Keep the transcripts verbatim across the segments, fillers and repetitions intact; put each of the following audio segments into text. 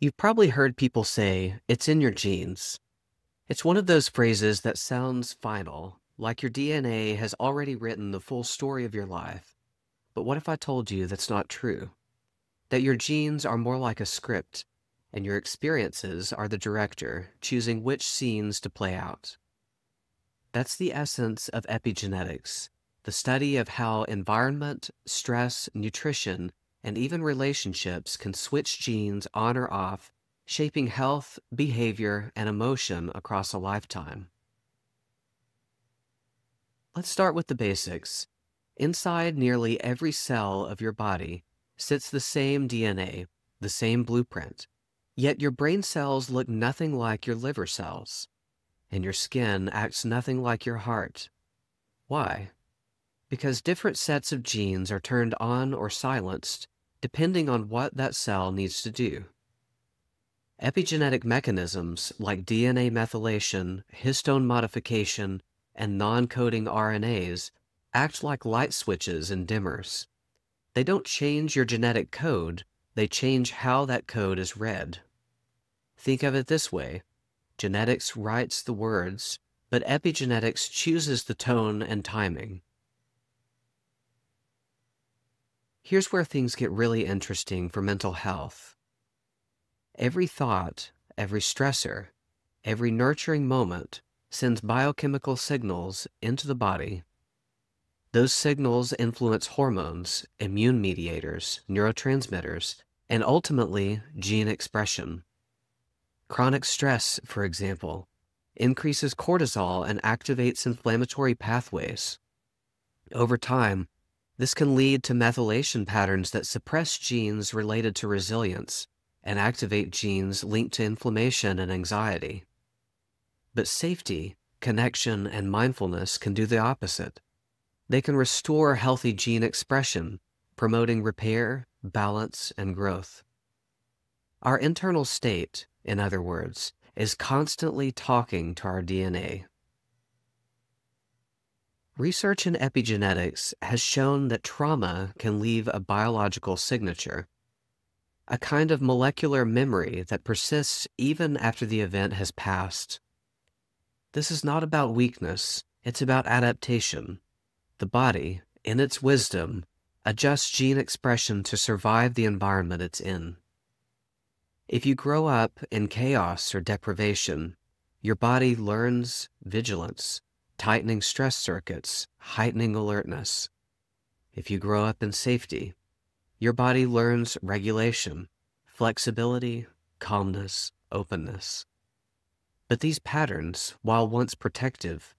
You've probably heard people say, it's in your genes. It's one of those phrases that sounds final, like your D N A has already written the full story of your life. But what if I told you that's not true? That your genes are more like a script, and your experiences are the director, choosing which scenes to play out. That's the essence of epigenetics, the study of how environment, stress, nutrition, and even relationships can switch genes on or off, shaping health, behavior, and emotion across a lifetime. Let's start with the basics. Inside nearly every cell of your body sits the same D N A, the same blueprint. Yet your brain cells look nothing like your liver cells, and your skin acts nothing like your heart. Why? Because different sets of genes are turned on or silenced depending on what that cell needs to do. Epigenetic mechanisms like D N A methylation, histone modification, and non-coding R N As act like light switches and dimmers. They don't change your genetic code, they change how that code is read. Think of it this way. Genetics writes the words, but epigenetics chooses the tone and timing. Here's where things get really interesting for mental health. Every thought, every stressor, every nurturing moment sends biochemical signals into the body. Those signals influence hormones, immune mediators, neurotransmitters, and ultimately gene expression. Chronic stress, for example, increases cortisol and activates inflammatory pathways. Over time, this can lead to methylation patterns that suppress genes related to resilience and activate genes linked to inflammation and anxiety. But safety, connection, and mindfulness can do the opposite. They can restore healthy gene expression, promoting repair, balance, and growth. Our internal state, in other words, is constantly talking to our D N A. Research in epigenetics has shown that trauma can leave a biological signature, a kind of molecular memory that persists even after the event has passed. This is not about weakness, it's about adaptation. The body, in its wisdom, adjusts gene expression to survive the environment it's in. If you grow up in chaos or deprivation, your body learns vigilance, tightening stress circuits, heightening alertness. If you grow up in safety, your body learns regulation, flexibility, calmness, openness. But these patterns, while once protective,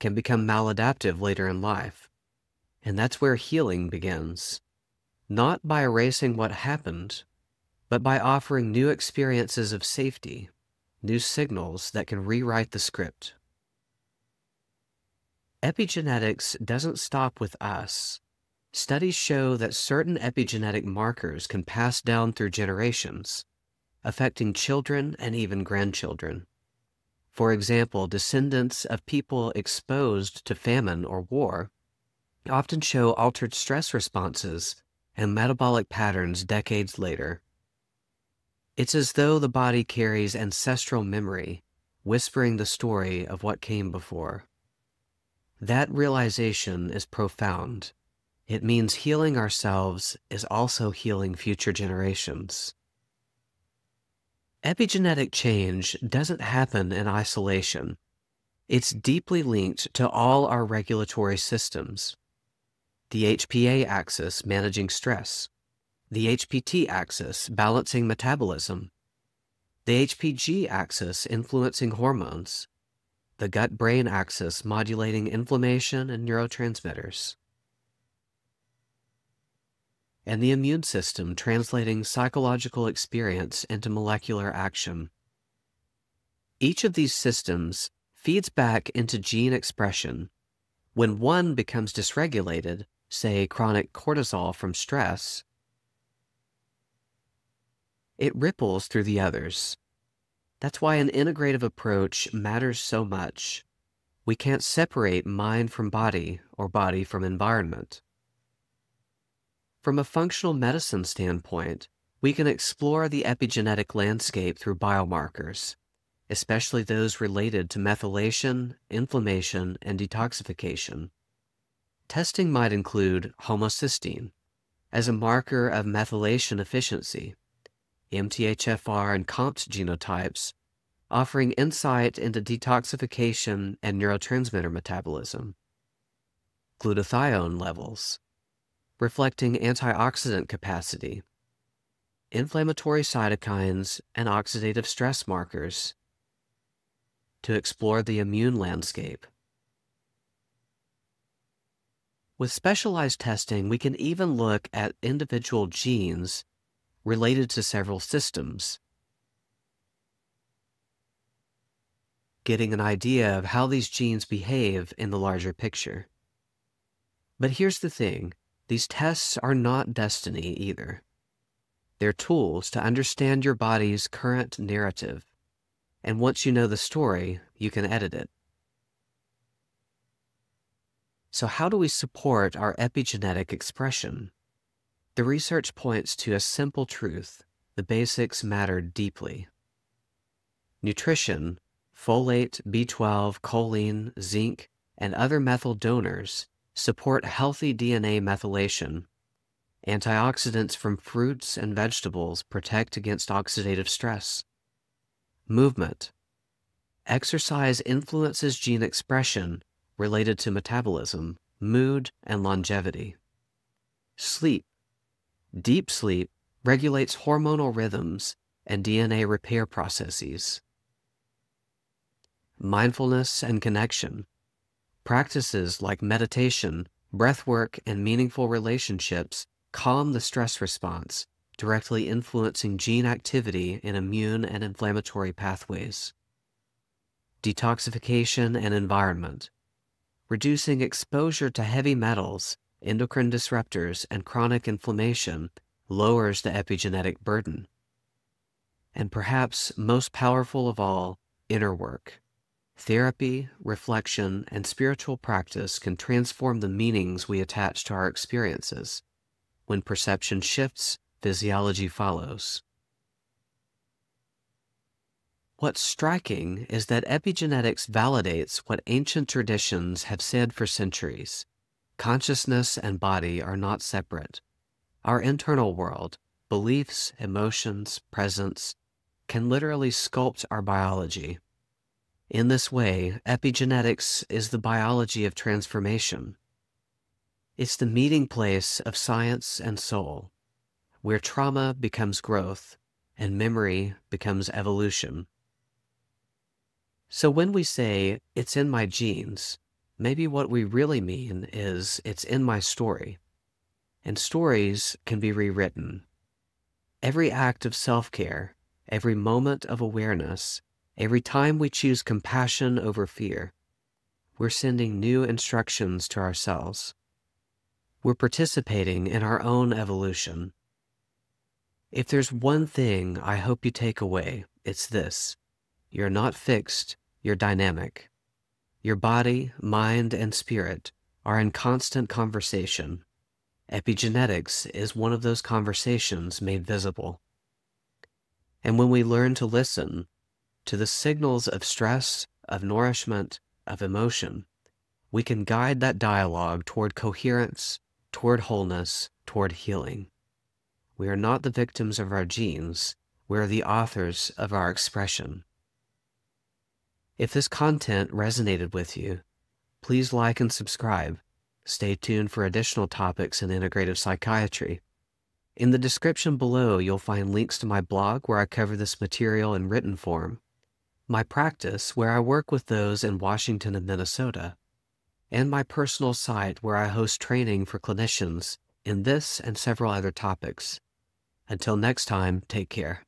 can become maladaptive later in life. And that's where healing begins, not by erasing what happened, but by offering new experiences of safety, new signals that can rewrite the script. Epigenetics doesn't stop with us. Studies show that certain epigenetic markers can pass down through generations, affecting children and even grandchildren. For example, descendants of people exposed to famine or war often show altered stress responses and metabolic patterns decades later. It's as though the body carries ancestral memory, whispering the story of what came before. That realization is profound. It means healing ourselves is also healing future generations. Epigenetic change doesn't happen in isolation. It's deeply linked to all our regulatory systems. The H P A axis managing stress, the H P T axis balancing metabolism, the H P G axis influencing hormones, the gut-brain axis modulating inflammation and neurotransmitters, and the immune system translating psychological experience into molecular action. Each of these systems feeds back into gene expression. When one becomes dysregulated, say chronic cortisol from stress, it ripples through the others. That's why an integrative approach matters so much. We can't separate mind from body or body from environment. From a functional medicine standpoint, we can explore the epigenetic landscape through biomarkers, especially those related to methylation, inflammation, and detoxification. Testing might include homocysteine as a marker of methylation efficiency, M T H F R and C O M T genotypes, offering insight into detoxification and neurotransmitter metabolism. Glutathione levels, reflecting antioxidant capacity, inflammatory cytokines, and oxidative stress markers. To explore the immune landscape. With specialized testing, we can even look at individual genes related to several systems, getting an idea of how these genes behave in the larger picture. But here's the thing, these tests are not destiny either. They're tools to understand your body's current narrative, and once you know the story, you can edit it. So how do we support our epigenetic expression? The research points to a simple truth: the basics matter deeply. Nutrition, folate, B twelve, choline, zinc, and other methyl donors support healthy D N A methylation. Antioxidants from fruits and vegetables protect against oxidative stress. Movement. Exercise influences gene expression related to metabolism, mood, and longevity. Sleep. Deep sleep regulates hormonal rhythms and D N A repair processes. Mindfulness and connection. Practices like meditation, breathwork, and meaningful relationships calm the stress response, directly influencing gene activity in immune and inflammatory pathways. Detoxification and environment. Reducing exposure to heavy metals, endocrine disruptors, and chronic inflammation lowers the epigenetic burden. And perhaps most powerful of all, inner work. Therapy, reflection, and spiritual practice can transform the meanings we attach to our experiences. When perception shifts, physiology follows. What's striking is that epigenetics validates what ancient traditions have said for centuries. Consciousness and body are not separate. Our internal world, beliefs, emotions, presence, can literally sculpt our biology. In this way, epigenetics is the biology of transformation. It's the meeting place of science and soul, where trauma becomes growth and memory becomes evolution. So when we say, "It's in my genes," maybe what we really mean is, it's in my story. And stories can be rewritten. Every act of self-care, every moment of awareness, every time we choose compassion over fear, we're sending new instructions to ourselves. We're participating in our own evolution. If there's one thing I hope you take away, it's this. You're not fixed, you're dynamic. Your body, mind, and spirit are in constant conversation. Epigenetics is one of those conversations made visible. And when we learn to listen to the signals of stress, of nourishment, of emotion, we can guide that dialogue toward coherence, toward wholeness, toward healing. We are not the victims of our genes, we are the authors of our expression. If this content resonated with you, please like and subscribe. Stay tuned for additional topics in integrative psychiatry. In the description below, you'll find links to my blog where I cover this material in written form, my practice where I work with those in Washington and Minnesota, and my personal site where I host training for clinicians in this and several other topics. Until next time, take care.